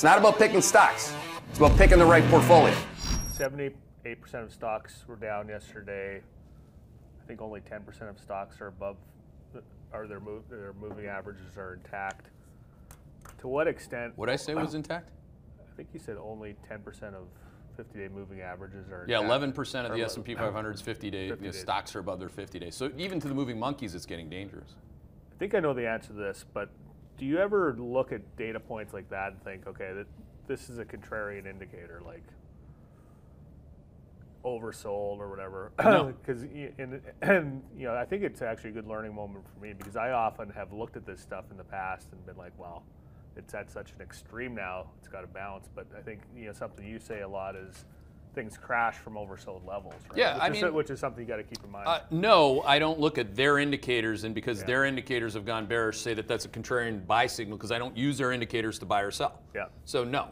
It's not about picking stocks. It's about picking the right portfolio. 78% of stocks were down yesterday. I think only 10% of stocks are above, their moving averages are intact. To what extent? What I say was intact? I think you said only 10% of 50-day moving averages are intact. Yeah, 11% of the S&P 500's 50-day stocks are above their 50-day. So even to the moving monkeys, it's getting dangerous. I think I know the answer to this, but do you ever look at data points like that and think, okay, this is a contrarian indicator, like oversold or whatever? Because and you know, I think it's actually a good learning moment for me, because I often have looked at this stuff in the past and been like, well, it's at such an extreme now, it's got to bounce. But I think, you know, something you say a lot is things crash from oversold levels, right? Yeah, which is something you got to keep in mind. No, I don't look at their indicators, and because their indicators have gone bearish, say that that's a contrarian buy signal, because I don't use their indicators to buy or sell. Yeah. So no.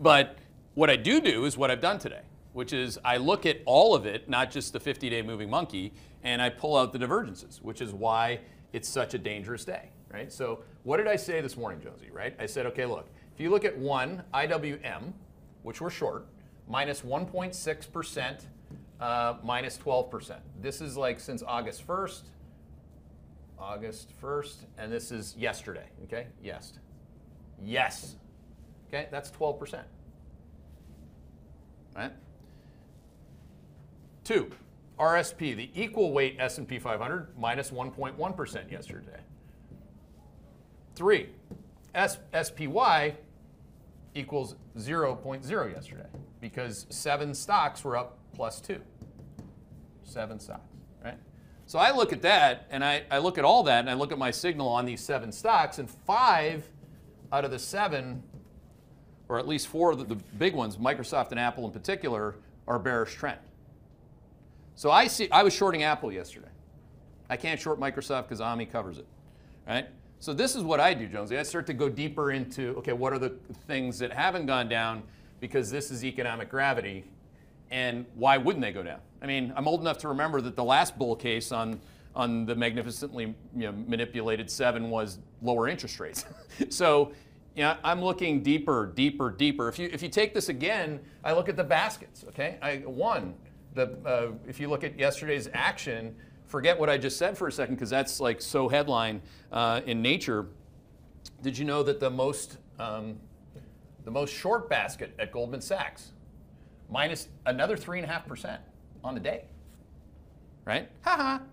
But what I do is what I've done today, which is I look at all of it, not just the 50-day moving monkey, and I pull out the divergences, which is why it's such a dangerous day, right? So what did I say this morning, Josie, right? I said, okay, look, if you look at one, IWM, which we're short, minus 1.6%, minus 12%. This is like since August 1st, and this is yesterday, okay? Yes. Okay, that's 12%, right? Two, RSP, the equal weight S&P 500, minus 1.1% yesterday. Three, SPY equals 0.0 yesterday, because 7 stocks were up plus 2. 7 stocks, right? So I look at that, and I look at all that, and I look at my signal on these 7 stocks, and 5 out of the 7, or at least 4 of the big ones, Microsoft and Apple in particular, are bearish trend. So I was shorting Apple yesterday. I can't short Microsoft because AMI covers it, right? So this is what I do, Jonesy. I start to go deeper into, okay, what are the things that haven't gone down, because this is economic gravity, and why wouldn't they go down? I mean, I'm old enough to remember that the last bull case on the magnificently manipulated 7 was lower interest rates. So yeah, I'm looking deeper. If you take this again, I look at the baskets, okay? If you look at yesterday's action, forget what I just said for a second, because that's like so headline in nature. Did you know that the most short basket at Goldman Sachs, minus another 3.5% on the day, right?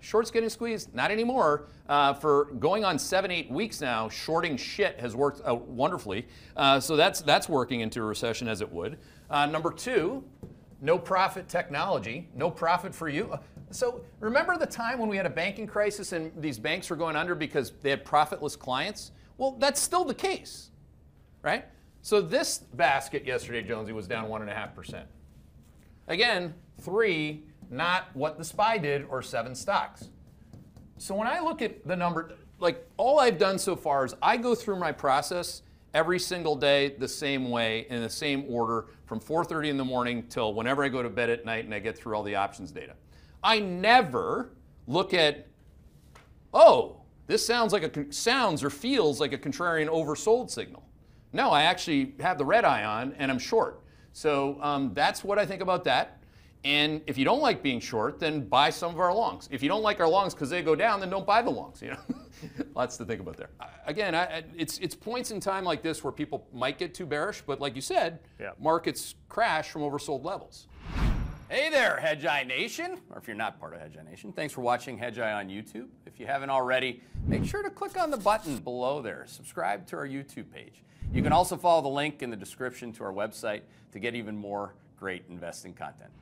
Short's getting squeezed. Not anymore. For going on 7-8 weeks now, shorting shit has worked out wonderfully. So that's working into a recession as it would. Number two, no profit technology, no profit for you. So remember the time when we had a banking crisis and these banks were going under because they had profitless clients? Well, that's still the case, right? So this basket yesterday, Jonesy, was down 1.5%. Again, 3, not what the SPY did, or 7 stocks. So when I look at the number, like all I've done so far is I go through my process every single day the same way, in the same order, from 4:30 in the morning till whenever I go to bed at night, and I get through all the options data. I never look at, oh, this sounds or feels like a contrarian oversold signal. No, I actually have the red eye on, and I'm short. So that's what I think about that. And if you don't like being short, then buy some of our longs. If you don't like our longs because they go down, then don't buy the longs. You know, lots to think about there. Again, it's points in time like this where people might get too bearish, but like you said, markets crash from oversold levels. Hey there, Hedgeye Nation, or if you're not part of Hedgeye Nation, thanks for watching Hedgeye on YouTube. If you haven't already, make sure to click on the button below there. Subscribe to our YouTube page. You can also follow the link in the description to our website to get even more great investing content.